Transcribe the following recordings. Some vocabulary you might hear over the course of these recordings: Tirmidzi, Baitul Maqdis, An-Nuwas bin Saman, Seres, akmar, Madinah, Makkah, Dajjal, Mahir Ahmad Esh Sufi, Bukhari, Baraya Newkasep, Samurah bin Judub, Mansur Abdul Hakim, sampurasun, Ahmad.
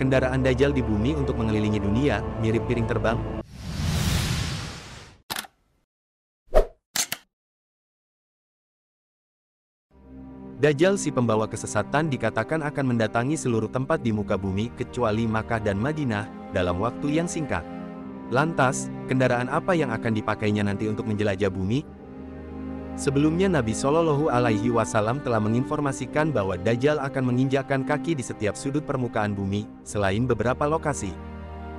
Kendaraan Dajjal di bumi untuk mengelilingi dunia, mirip piring terbang. Dajjal si pembawa kesesatan dikatakan akan mendatangi seluruh tempat di muka bumi kecuali Makkah dan Madinah, dalam waktu yang singkat. Lantas, kendaraan apa yang akan dipakainya nanti untuk menjelajah bumi? Sebelumnya Nabi Shallallahu Alaihi Wasallam telah menginformasikan bahwa Dajjal akan menginjakkan kaki di setiap sudut permukaan bumi, selain beberapa lokasi.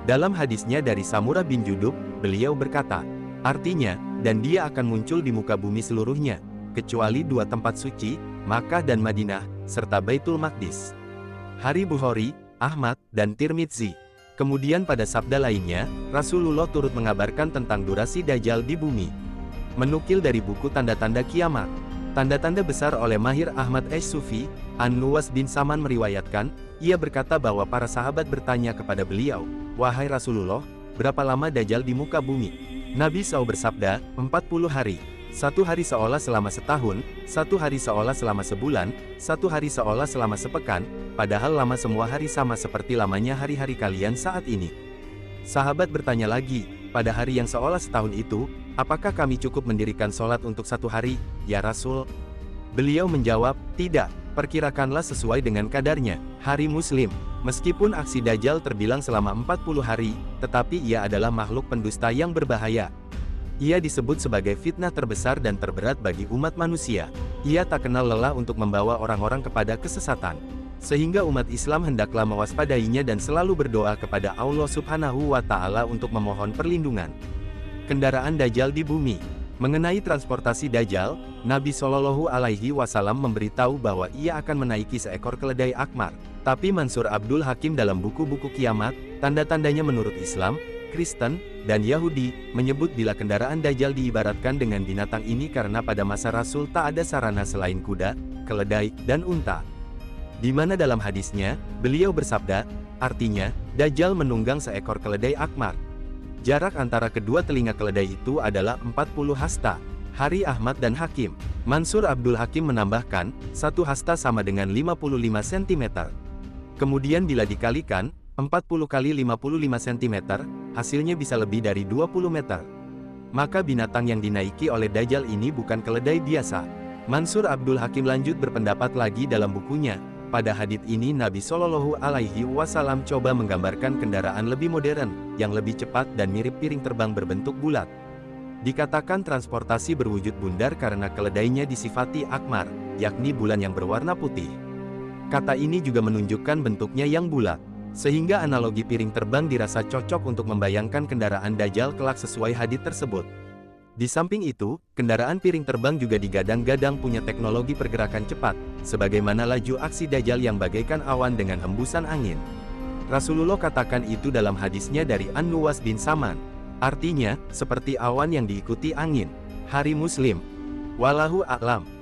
Dalam hadisnya dari Samurah bin Judub, beliau berkata, artinya, dan dia akan muncul di muka bumi seluruhnya, kecuali dua tempat suci, Makkah dan Madinah, serta Baitul Maqdis. Hari Bukhari, Ahmad, dan Tirmidzi. Kemudian pada sabda lainnya, Rasulullah turut mengabarkan tentang durasi Dajjal di bumi. Menukil dari buku Tanda-Tanda Kiamat. Tanda-Tanda besar oleh Mahir Ahmad Esh Sufi, An-Nuwas bin Saman meriwayatkan, ia berkata bahwa para sahabat bertanya kepada beliau, wahai Rasulullah, berapa lama Dajjal di muka bumi? Nabi SAW bersabda, 40 hari. Satu hari seolah selama setahun, satu hari seolah selama sebulan, satu hari seolah selama sepekan, padahal lama semua hari sama seperti lamanya hari-hari kalian saat ini. Sahabat bertanya lagi, pada hari yang seolah setahun itu, apakah kami cukup mendirikan sholat untuk satu hari, ya Rasul? Beliau menjawab, tidak, perkirakanlah sesuai dengan kadarnya. Hari Muslim. Meskipun aksi Dajjal terbilang selama 40 hari, tetapi ia adalah makhluk pendusta yang berbahaya. Ia disebut sebagai fitnah terbesar dan terberat bagi umat manusia. Ia tak kenal lelah untuk membawa orang-orang kepada kesesatan. Sehingga umat Islam hendaklah mewaspadainya dan selalu berdoa kepada Allah Subhanahu wa Ta'ala untuk memohon perlindungan. Kendaraan Dajjal di bumi. Mengenai transportasi Dajjal, Nabi Shallallahu Alaihi Wasallam memberitahu bahwa ia akan menaiki seekor keledai akmar. Tapi Mansur Abdul Hakim dalam buku-buku kiamat, tanda-tandanya menurut Islam, Kristen, dan Yahudi, menyebut bila kendaraan Dajjal diibaratkan dengan binatang ini karena pada masa Rasul tak ada sarana selain kuda, keledai, dan unta. Di mana dalam hadisnya, beliau bersabda, artinya, Dajjal menunggang seekor keledai akmar. Jarak antara kedua telinga keledai itu adalah 40 hasta. Hari Ahmad dan Hakim. Mansur Abdul Hakim menambahkan, satu hasta sama dengan 55 cm. Kemudian bila dikalikan, 40 kali 55 cm, hasilnya bisa lebih dari 20 meter. Maka binatang yang dinaiki oleh Dajjal ini bukan keledai biasa. Mansur Abdul Hakim lanjut berpendapat lagi dalam bukunya. Pada hadits ini Nabi Shallallahu Alaihi Wasallam coba menggambarkan kendaraan lebih modern, yang lebih cepat dan mirip piring terbang berbentuk bulat. Dikatakan transportasi berwujud bundar karena keledainya disifati akmar, yakni bulan yang berwarna putih. Kata ini juga menunjukkan bentuknya yang bulat, sehingga analogi piring terbang dirasa cocok untuk membayangkan kendaraan Dajjal kelak sesuai hadits tersebut. Di samping itu, kendaraan piring terbang juga digadang-gadang punya teknologi pergerakan cepat, sebagaimana laju aksi Dajjal yang bagaikan awan dengan hembusan angin. Rasulullah katakan itu dalam hadisnya dari An-Nuwas bin Saman. Artinya, seperti awan yang diikuti angin. Hari Muslim. Wallahu a'lam.